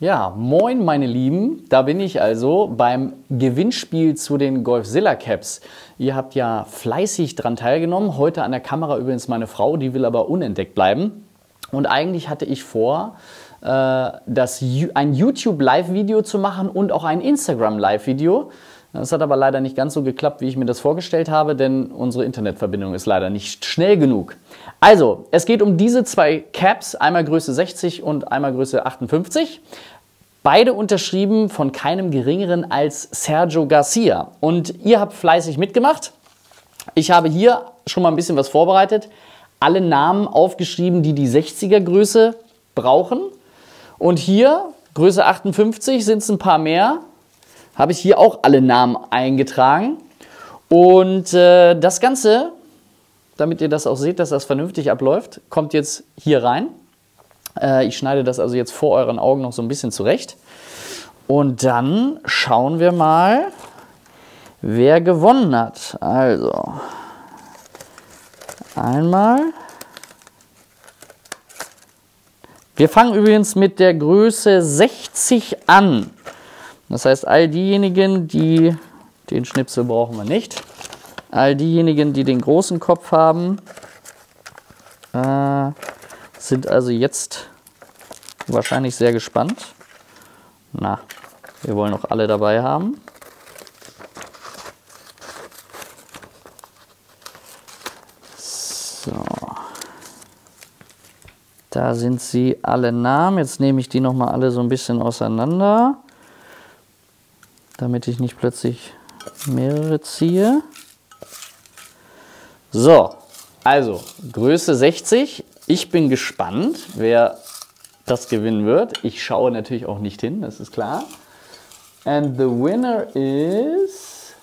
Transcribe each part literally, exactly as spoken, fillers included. Ja, moin meine Lieben, da bin ich also beim Gewinnspiel zu den Golfzilla Caps. Ihr habt ja fleißig dran teilgenommen, heute an der Kamera übrigens meine Frau, die will aber unentdeckt bleiben. Und eigentlich hatte ich vor, äh, das, ein YouTube-Live-Video zu machen und auch ein Instagram-Live-Video. Das hat aber leider nicht ganz so geklappt, wie ich mir das vorgestellt habe, denn unsere Internetverbindung ist leider nicht schnell genug. Also, es geht um diese zwei Caps, einmal Größe sechzig und einmal Größe achtundfünfzig. Beide unterschrieben von keinem Geringeren als Sergio Garcia. Und ihr habt fleißig mitgemacht. Ich habe hier schon mal ein bisschen was vorbereitet. Alle Namen aufgeschrieben, die die sechziger Größe brauchen. Und hier, Größe achtundfünfzig, sind es ein paar mehr. Habe ich hier auch alle Namen eingetragen. Und äh, das Ganze, damit ihr das auch seht, dass das vernünftig abläuft, kommt jetzt hier rein. Äh, ich schneide das also jetzt vor euren Augen noch so ein bisschen zurecht. Und dann schauen wir mal, wer gewonnen hat. Also, einmal. Wir fangen übrigens mit der Größe sechzig an. Das heißt, all diejenigen, die den Schnipsel brauchen wir nicht, all diejenigen, die den großen Kopf haben, äh, sind also jetzt wahrscheinlich sehr gespannt. Na, wir wollen noch alle dabei haben. So, da sind sie alle Namen. Jetzt nehme ich die nochmal alle so ein bisschen auseinander, damit ich nicht plötzlich mehrere ziehe. So, also Größe sechzig. Ich bin gespannt, wer das gewinnen wird. Ich schaue natürlich auch nicht hin, das ist klar. And the winner is...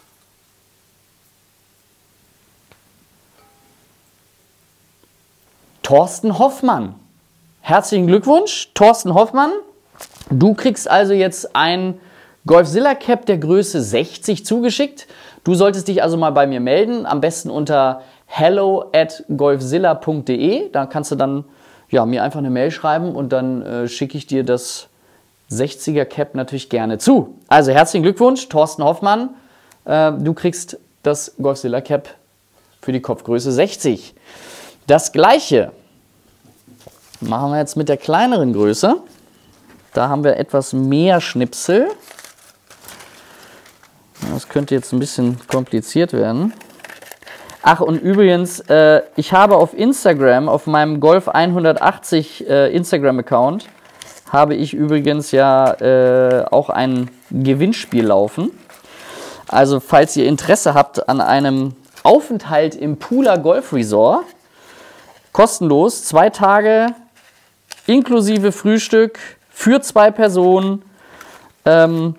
Thorsten Hoffmann. Herzlichen Glückwunsch, Thorsten Hoffmann. Du kriegst also jetzt ein Golfzilla Cap der Größe sechzig zugeschickt. Du solltest dich also mal bei mir melden, am besten unter hello at golfzilla punkt de. Da kannst du dann ja, mir einfach eine Mail schreiben und dann äh, schicke ich dir das sechziger Cap natürlich gerne zu. Also herzlichen Glückwunsch, Thorsten Hoffmann. Äh, du kriegst das Golfzilla Cap für die Kopfgröße sechzig. Das Gleiche machen wir jetzt mit der kleineren Größe. Da haben wir etwas mehr Schnipsel. Das könnte jetzt ein bisschen kompliziert werden. Ach, und übrigens, äh, ich habe auf Instagram, auf meinem Golf hundertachtzig äh, Instagram-Account, habe ich übrigens ja äh, auch ein Gewinnspiel laufen. Also, falls ihr Interesse habt an einem Aufenthalt im Pula Golf Resort, kostenlos, zwei Tage inklusive Frühstück für zwei Personen, ähm,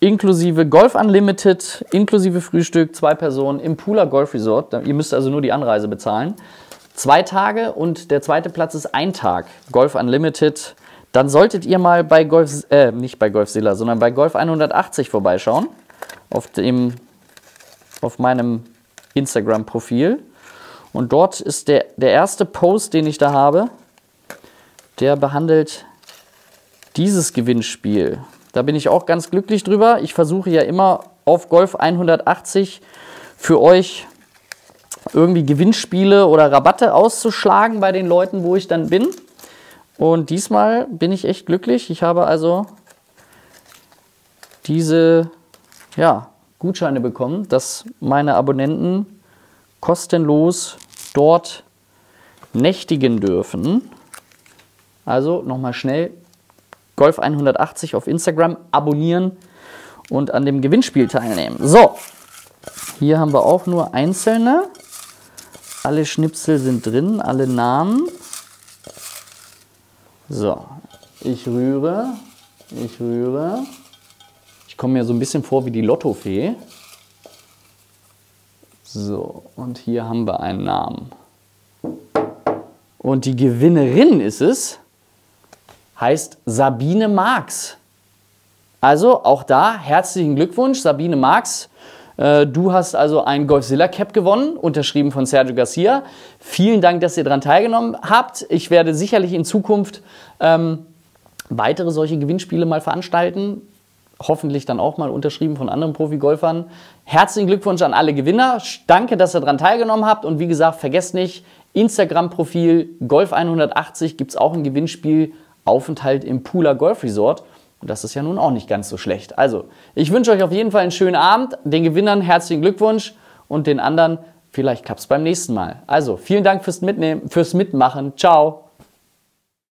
inklusive Golf Unlimited, inklusive Frühstück, zwei Personen im Pula Golf Resort. Ihr müsst also nur die Anreise bezahlen. Zwei Tage und der zweite Platz ist ein Tag, Golf Unlimited. Dann solltet ihr mal bei Golf, äh, nicht bei Golfzilla, sondern bei Golf hundertachtzig vorbeischauen. Auf dem, auf meinem Instagram-Profil. Und dort ist der, der erste Post, den ich da habe, der behandelt dieses Gewinnspiel. Da bin ich auch ganz glücklich drüber. Ich versuche ja immer auf Golf hundertachtzig für euch irgendwie Gewinnspiele oder Rabatte auszuschlagen bei den Leuten, wo ich dann bin. Und diesmal bin ich echt glücklich. Ich habe also diese ja, Gutscheine bekommen, dass meine Abonnenten kostenlos dort nächtigen dürfen. Also nochmal schnell Golf hundertachtzig auf Instagram abonnieren und an dem Gewinnspiel teilnehmen. So, hier haben wir auch nur einzelne. Alle Schnipsel sind drin, alle Namen. So, ich rühre, ich rühre. Ich komme mir so ein bisschen vor wie die Lottofee. So, und hier haben wir einen Namen. Und die Gewinnerin ist es. Heißt Sabine Marx. Also auch da herzlichen Glückwunsch, Sabine Marx. Äh, du hast also ein Golfzilla Cap gewonnen, unterschrieben von Sergio Garcia. Vielen Dank, dass ihr daran teilgenommen habt. Ich werde sicherlich in Zukunft ähm, weitere solche Gewinnspiele mal veranstalten. Hoffentlich dann auch mal unterschrieben von anderen Profigolfern. Herzlichen Glückwunsch an alle Gewinner. Danke, dass ihr daran teilgenommen habt. Und wie gesagt, vergesst nicht, Instagram-Profil Golf hundertachtzig gibt es auch ein Gewinnspiel. Aufenthalt im Pula Golf Resort. Und das ist ja nun auch nicht ganz so schlecht. Also, ich wünsche euch auf jeden Fall einen schönen Abend. Den Gewinnern herzlichen Glückwunsch und den anderen, vielleicht klappt es beim nächsten Mal. Also, vielen Dank fürs Mitnehmen, fürs Mitmachen. Ciao!